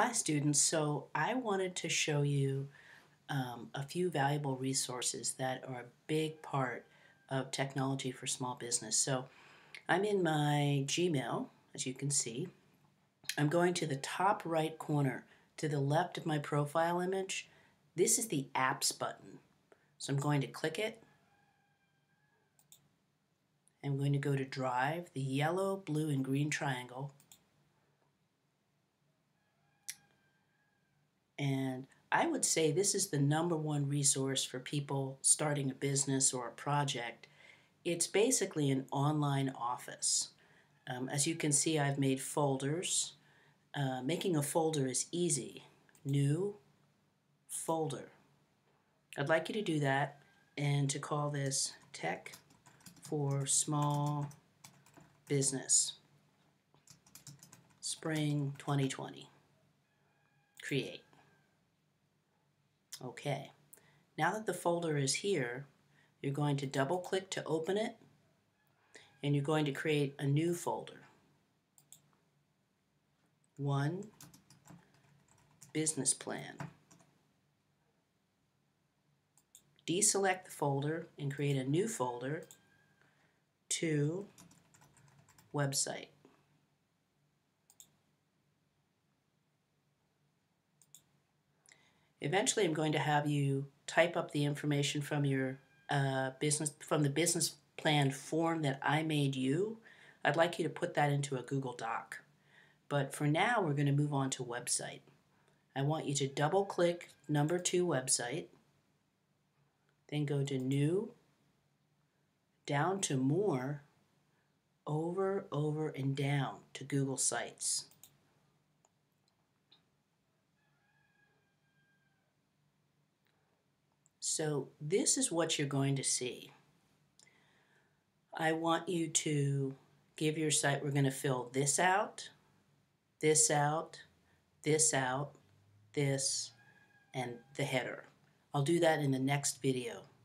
Hi students, so I wanted to show you a few valuable resources that are a big part of technology for small business. So I'm in my Gmail, as you can see. I'm going to the top right corner to the left of my profile image. This is the apps button. So I'm going to click it. I'm going to go to Drive, the yellow, blue, and green triangle. And I would say this is the #1 resource for people starting a business or a project. It's basically an online office. As you can see, I've made folders. Making a folder is easy. New folder. I'd like you to do that and to call this Tech for Small Business Spring 2020. Create. Okay, now that the folder is here, you're going to double click to open it, and you're going to create a new folder. One, business plan. Deselect the folder and create a new folder. Two, website. Eventually, I'm going to have you type up the information from your the business plan form that I made you. I'd like you to put that into a Google Doc. But for now, we're going to move on to website. I want you to double-click #2 website, then go to New, down to More, over, and down to Google Sites. So this is what you're going to see. I want you to give your site, we're going to fill this out, this out, this out, this, and the header. I'll do that in the next video.